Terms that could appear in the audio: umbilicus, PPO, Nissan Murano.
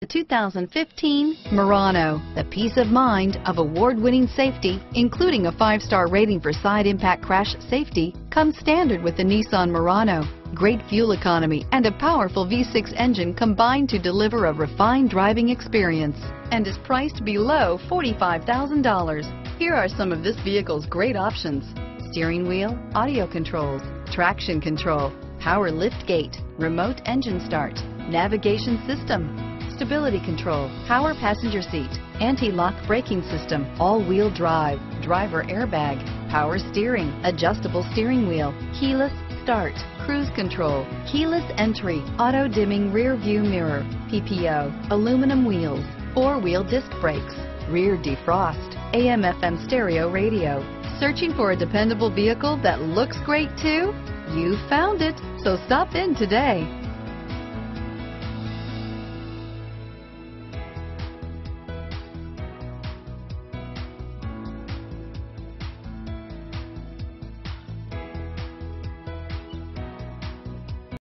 The 2015 Murano, the peace of mind of award-winning safety, including a 5-star rating for side impact crash safety, comes standard with the Nissan Murano. Great fuel economy and a powerful V6 engine combine to deliver a refined driving experience and is priced below $45,000. Here are some of this vehicle's great options: steering wheel audio controls, traction control, power lift gate, remote engine start, navigation system, stability control, power passenger seat, anti-lock braking system, all-wheel drive, driver airbag, power steering, adjustable steering wheel, keyless start, cruise control, keyless entry, auto-dimming rear view mirror, PPO, aluminum wheels, four-wheel disc brakes, rear defrost, AM/FM stereo radio. Searching for a dependable vehicle that looks great too? You found it, so stop in today.